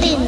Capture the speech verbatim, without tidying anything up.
tin.